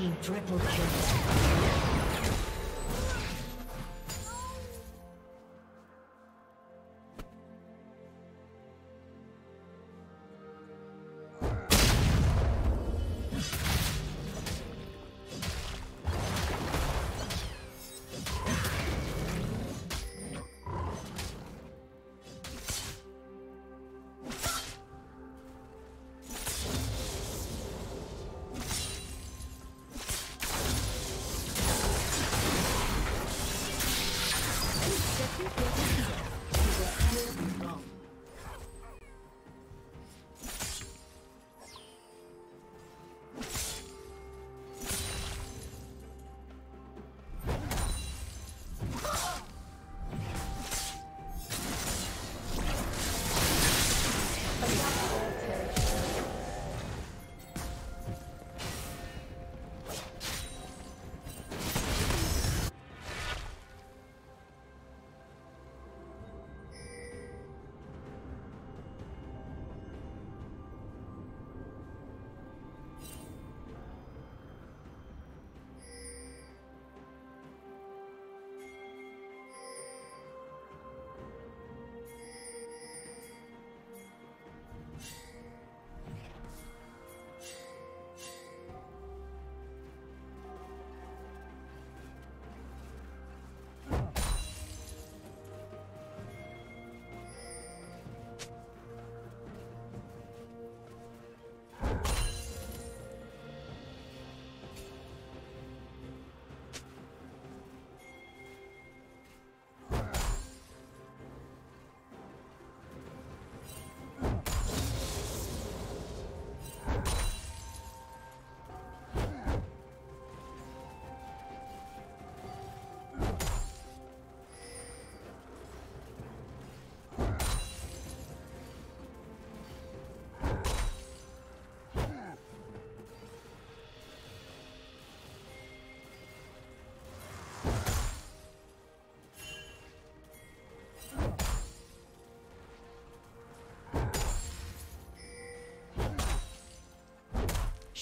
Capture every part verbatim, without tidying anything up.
Team triple kill.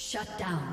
Shut down.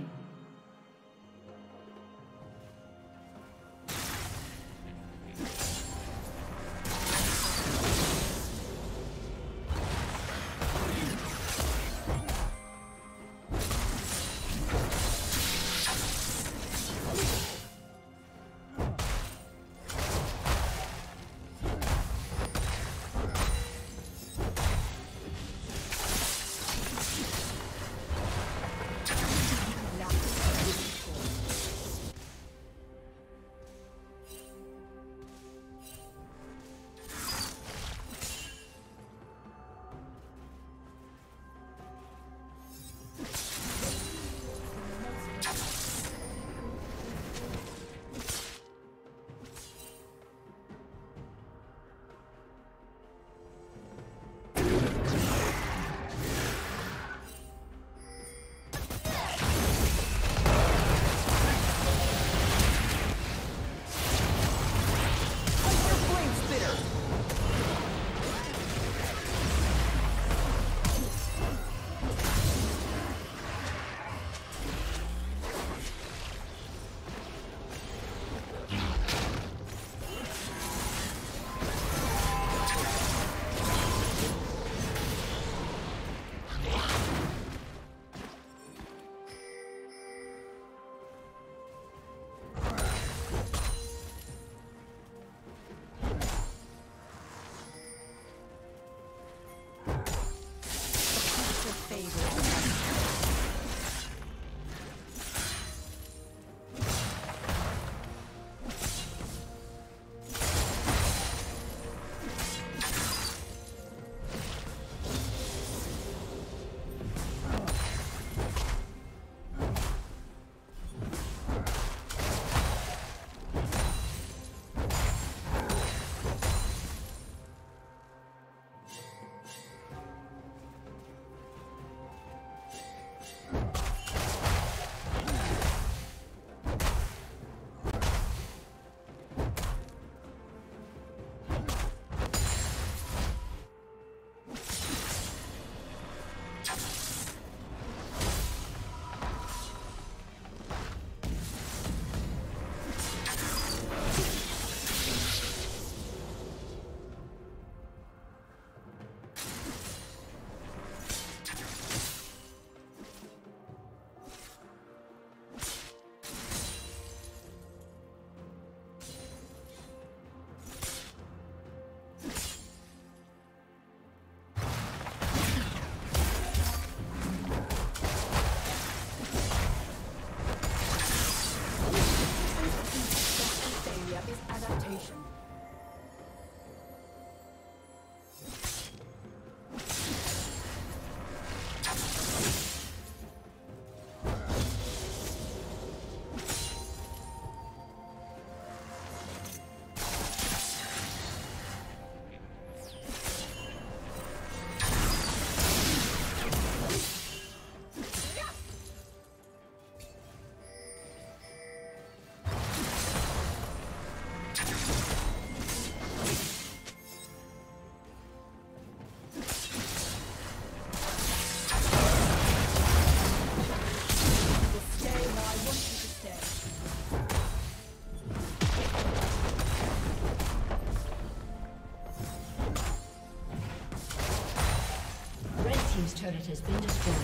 Turret has been destroyed.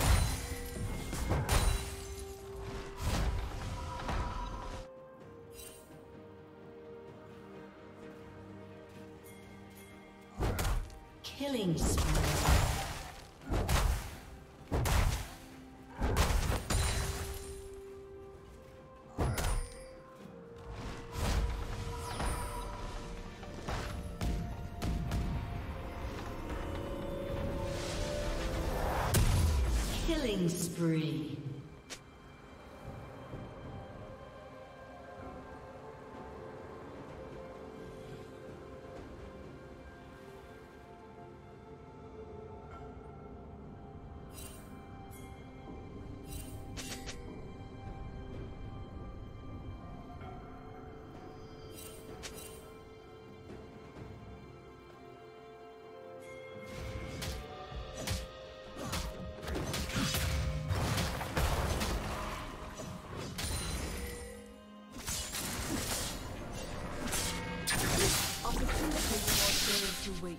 Killing spree. Wait.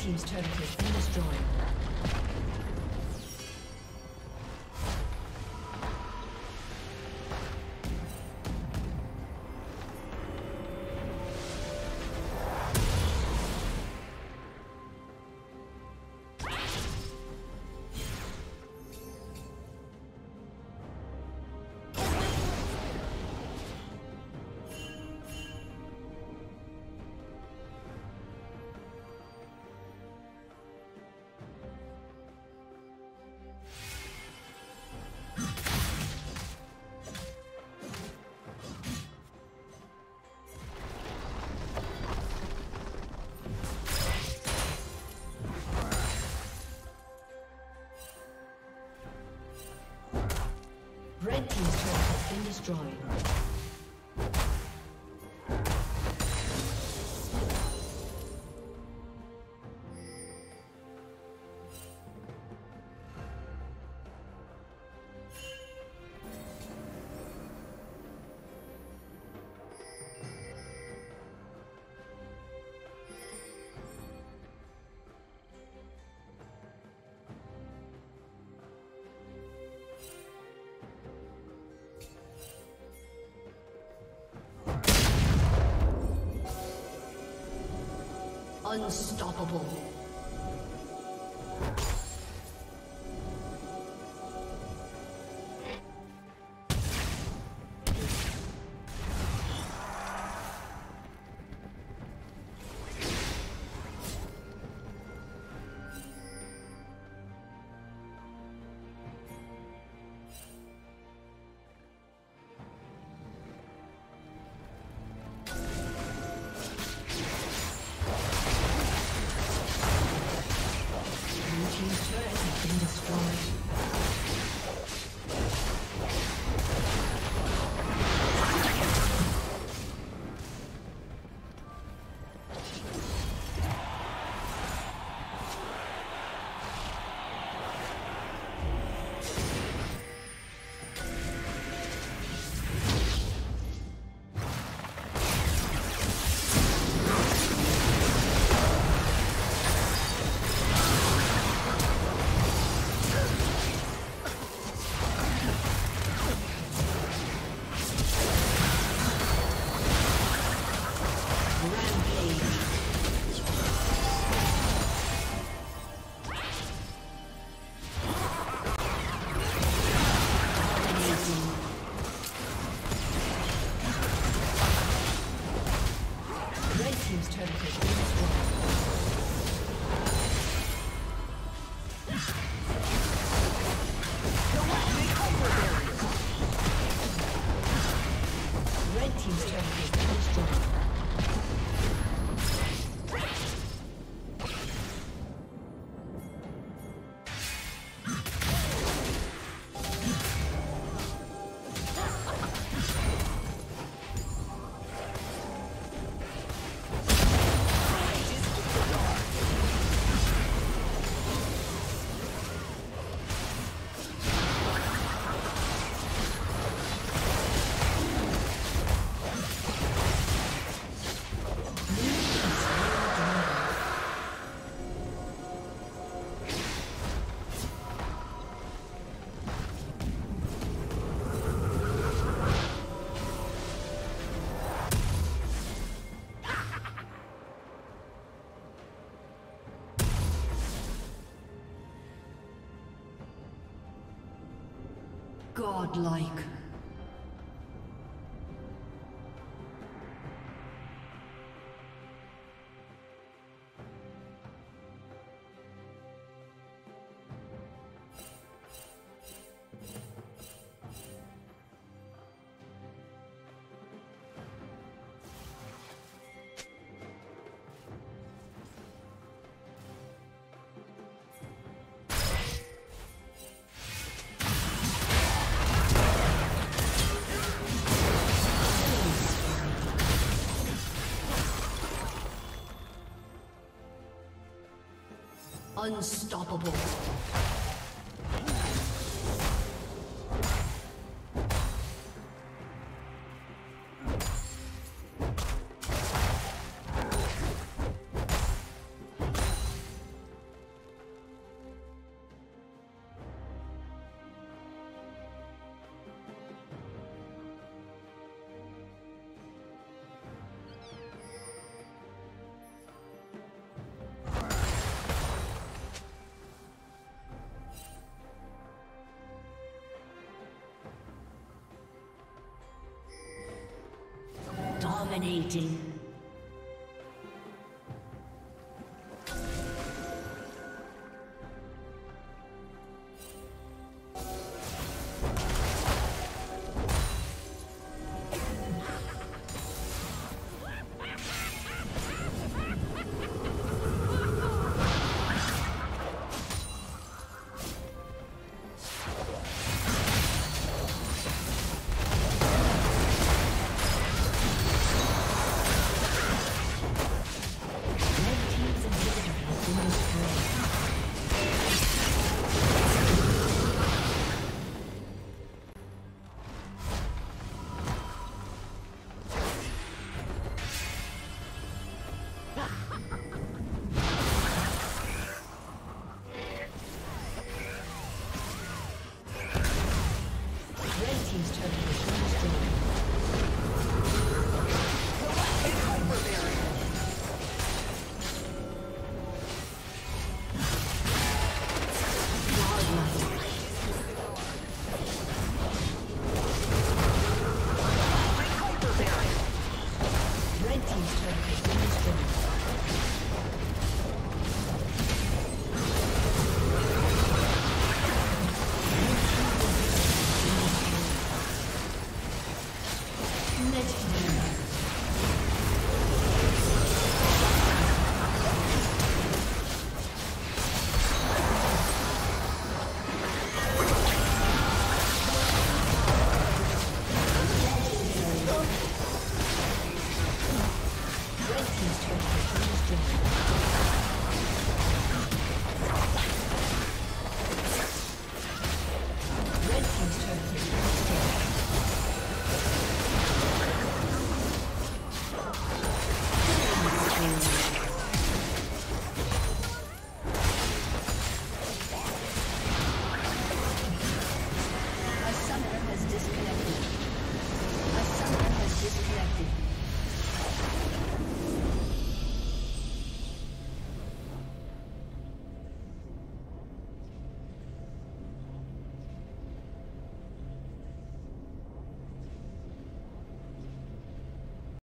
Team's turret has been destroyed. Red team's turret has been destroyed. Unstoppable. Godlike. Unstoppable. Dominating.